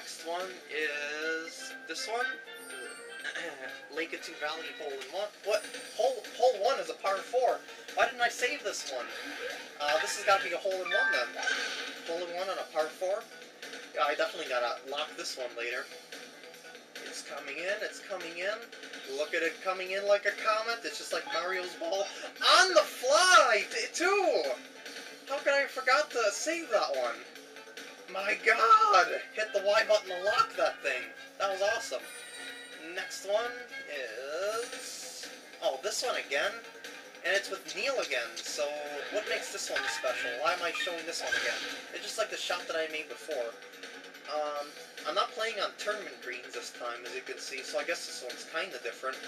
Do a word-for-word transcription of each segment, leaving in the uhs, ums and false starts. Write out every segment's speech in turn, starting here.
next one is this one. Lake of Two Valley hole in one. What? Hole hole one is a par four. Why didn't I save this one? Uh, this has got to be a hole in one then. Hole in one on a par four. Yeah, I definitely gotta lock this one later. It's coming in. It's coming in. Look at it coming in like a comet. It's just like Mario's ball on the fly too. How could I have forgot to save that one? My God! Hit the Y button to lock that thing. That was awesome. Next one is... oh, this one again? And it's with Neil again, so what makes this one special? Why am I showing this one again? It's just like the shot that I made before. Um, I'm not playing on tournament greens this time, as you can see, so I guess this one's kind of different.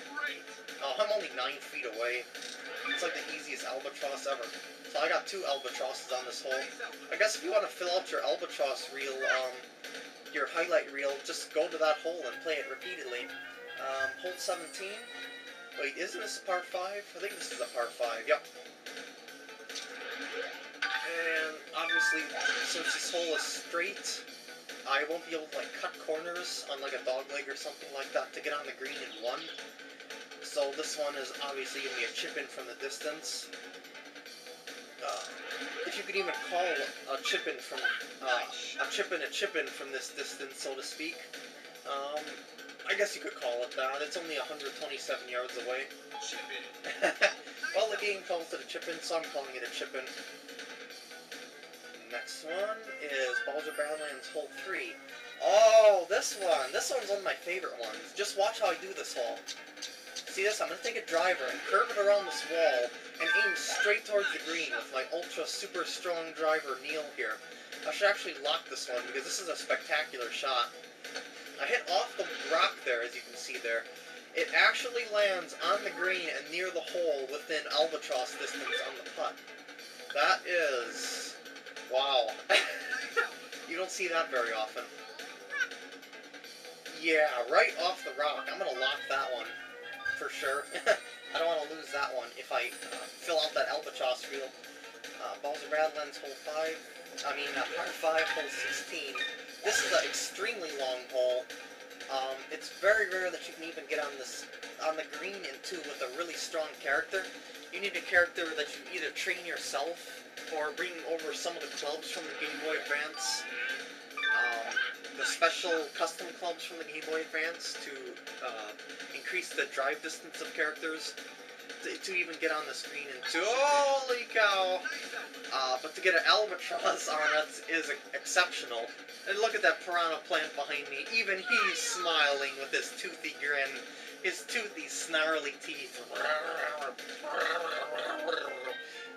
Oh, I'm only nine feet away. It's like the easiest albatross ever. So I got two albatrosses on this hole. I guess if you want to fill out your albatross reel, um, your highlight reel, just go to that hole and play it repeatedly. Um, hole seventeen. Wait, isn't this a par five? I think this is a par five, yep. And obviously, since this hole is straight, I won't be able to, like, cut corners on, like, a dog leg or something like that to get on the green in one. So this one is obviously going to be a chip-in from the distance. Uh, if you could even call a chip-in from, uh, a chip-in a chip-in from this distance, so to speak. Um, I guess you could call it that. It's only one hundred twenty-seven yards away. Chip-in. Well, the game calls it a chip-in, so I'm calling it a chip-in. Next one is Bowser Badlands Hole three. Oh, this one! This one's one of my favorite ones. Just watch how I do this hole. See this? I'm going to take a driver and curve it around this wall and aim straight towards the green with my ultra super strong driver, Neil, here. I should actually lock this one because this is a spectacular shot. I hit off the rock there, as you can see there. It actually lands on the green and near the hole within albatross distance on the putt. That is... wow. You don't see that very often. Yeah, right off the rock. I'm going to lock that one for sure. I don't want to lose that one if I uh, fill out that albatross reel. Uh, Bowser Badlands Hole five. I mean, uh, Part five, Hole sixteen. This is an extremely long hole. Um, it's very rare that you can even get on this on the green in two with a really strong character. You need a character that you either train yourself or bring over some of the clubs from the Game Boy Advance, um, the special custom clubs from the Game Boy Advance to uh, increase the drive distance of characters to, to even get on the screen in two. Holy cow! Uh, but to get an albatross on it is exceptional. And look at that piranha plant behind me. Even he's smiling with his toothy grin. His toothy, snarly teeth.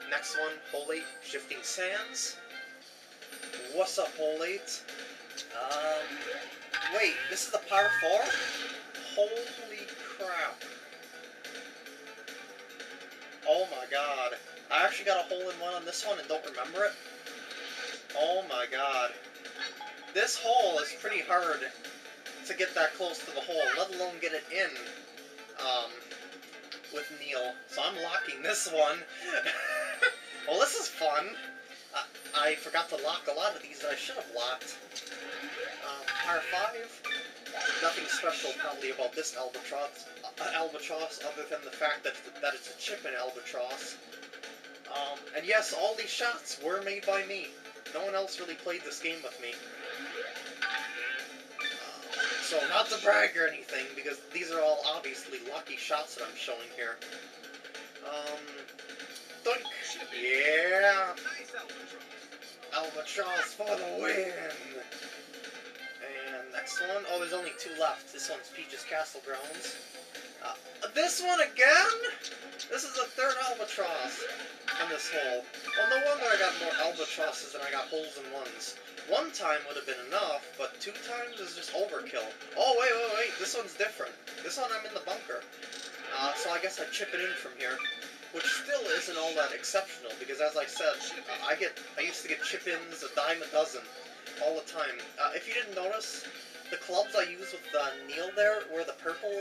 Next one, Hole eight, Shifting Sands. What's up, Hole eight? Um, wait, this is a par four? Holy crap. Oh my god. I actually got a hole in one on this one and don't remember it. Oh my god. This hole is pretty hard to get that close to the hole, let alone get it in um, with Neil. So I'm locking this one. Well, this is fun. I, I forgot to lock a lot of these that I should have locked. Uh, par five. Nothing special probably about this albatross, uh, albatross other than the fact that, that it's a chip-in albatross. Um, and yes, all these shots were made by me. No one else really played this game with me. So, not to brag or anything, because these are all obviously lucky shots that I'm showing here. Um, dunk! Yeah! Albatross for the win! And next one. Oh, there's only two left. This one's Peach's Castle Grounds. Uh, this one again? This is the third albatross on this hole. Well, no wonder I got more albatrosses than I got holes in ones. One time would have been enough, but two times is just overkill. Oh, wait, wait, wait, this one's different. This one I'm in the bunker. Uh, so I guess I chip it in from here, which still isn't all that exceptional, because as I said, uh, I get I used to get chip-ins a dime a dozen all the time. Uh, if you didn't notice, the clubs I used with uh, Neil there were the purple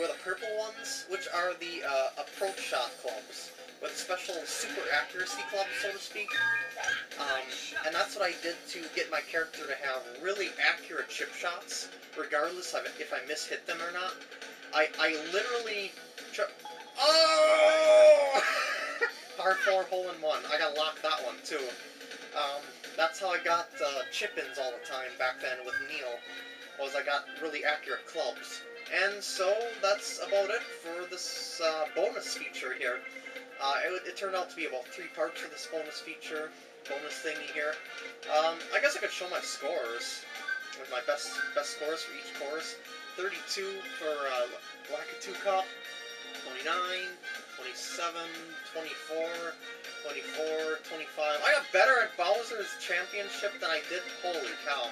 were the purple ones, which are the uh, approach shot clubs. with special super accuracy clubs, so to speak. Um, and that's what I did to get my character to have really accurate chip shots, regardless of if I mishit them or not. I, I literally... Oh! R four hole-in-one. I gotta lock that one, too. Um, that's how I got uh, chip-ins all the time back then with Neil, was I got really accurate clubs. And so, that's about it for this uh, bonus feature here. Uh, it, it turned out to be about three parts of this bonus feature, bonus thingy here. Um, I guess I could show my scores, with my best best scores for each course. thirty-two for uh, Lakitu Cup, twenty-nine, twenty-seven, twenty-four, twenty-four, twenty-five. I got better at Bowser's Championship than I did. Holy cow.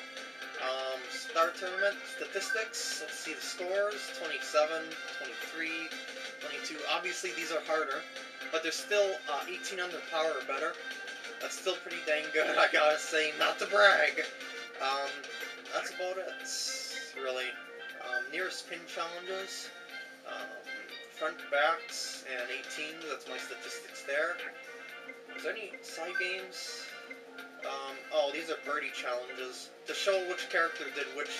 Um, Star Tournament statistics, let's see the scores, twenty-seven, twenty-three, twenty-two, obviously these are harder, but they're still uh, eighteen under power or better. That's still pretty dang good, I gotta say, not to brag. Um, that's about it, really. Um, nearest pin challenges, um, front backs, and eighteens, that's my statistics there. Is there any side games? Um, oh, these are birdie challenges to show which character did which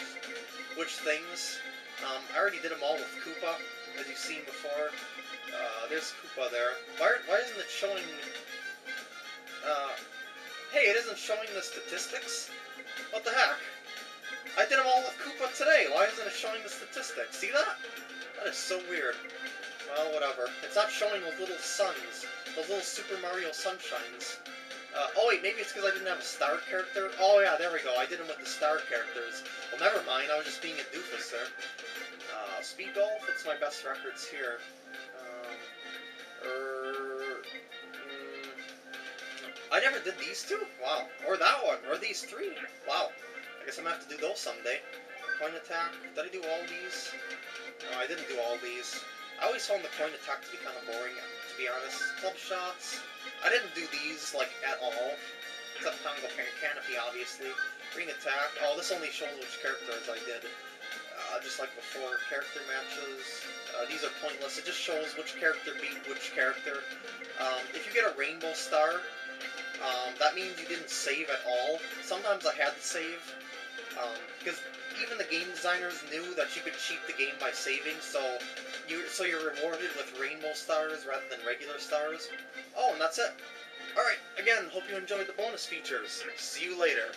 which things. Um, I already did them all with Koopa, as you've seen before. Uh, there's Koopa there. Why, why isn't it showing... Uh, hey, it isn't showing the statistics? What the heck? I did them all with Koopa today. Why isn't it showing the statistics? See that? That is so weird. Well, whatever. It's not showing those little suns. Those little Super Mario Sunshines. Uh, oh wait, maybe it's because I didn't have a star character. Oh yeah, there we go. I did them with the star characters. Well, never mind. I was just being a doofus there. Uh, speed golf. What's my best records here? Um, er, mm, I never did these two. Wow. Or that one. Or these three. Wow. I guess I'm gonna have to do those someday. Coin attack. Did I do all these? No, I didn't do all these. I always found the coin attack to be kind of boring, to be honest. Club shots. I didn't do these, like, at all. Except Tango Canopy, obviously. Ring attack. Oh, this only shows which characters I did. Uh, just like before, character matches. Uh, these are pointless. It just shows which character beat which character. Um, if you get a rainbow star, um, that means you didn't save at all. Sometimes I had to save. Um, because even the game designers knew that you could cheat the game by saving, so you so you're rewarded with rainbow stars rather than regular stars. Oh, and that's it. Alright, again, hope you enjoyed the bonus features. See you later.